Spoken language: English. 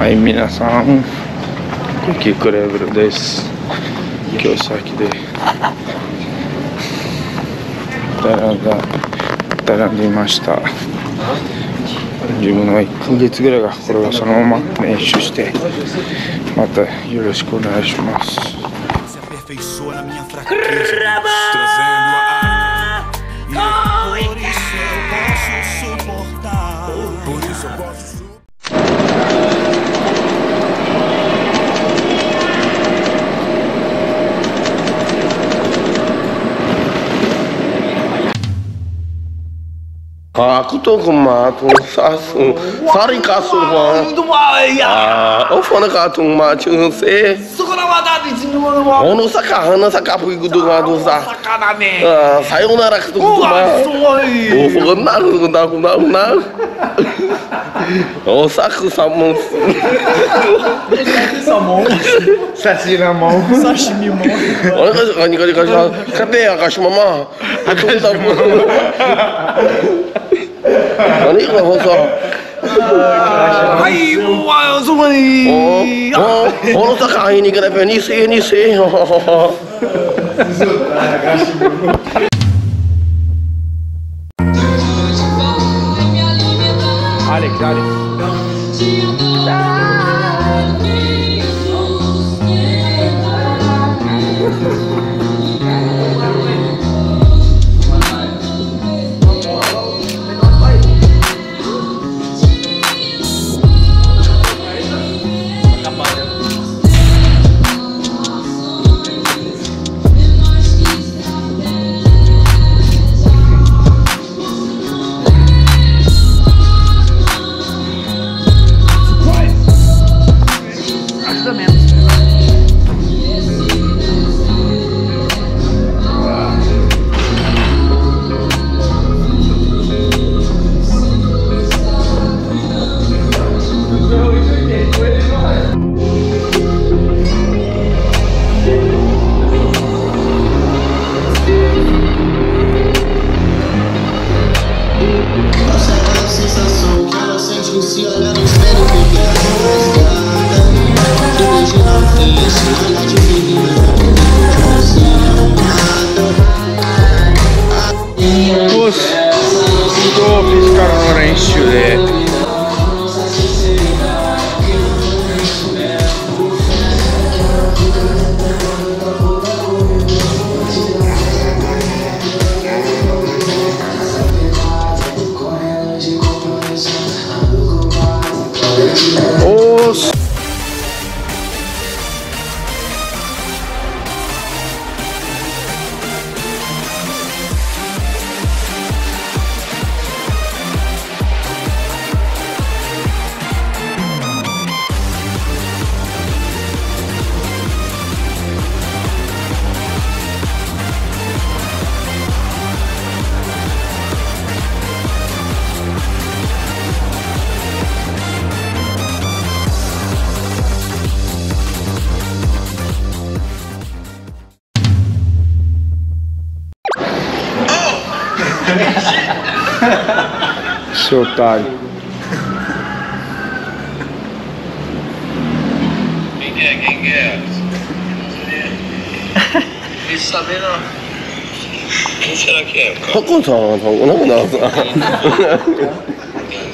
Aí, minasan, koike Erbst desu. Kyosaki de並んでいました。 自分は1ヶ月ぐらいがこれをそのまま練習してまたよろしくお願いします。 Aku tu kematung sasung, sari kasuma. Oh, fana katung macam se. Ono sakahana sakapu ikutungadu sa. Sayonara ketungkuma. Oh, benar benar. Oh, saku samon. Samon. Sashimon. Sashimon. Orang kata mama. Aku tak mahu. Ani kalau kosong, hai, wow, semua ni. Oh, tak kahwin ni kerana ni se. Alex. Seu otário. Quem é? Isso também não. Quem será que é? Não, não.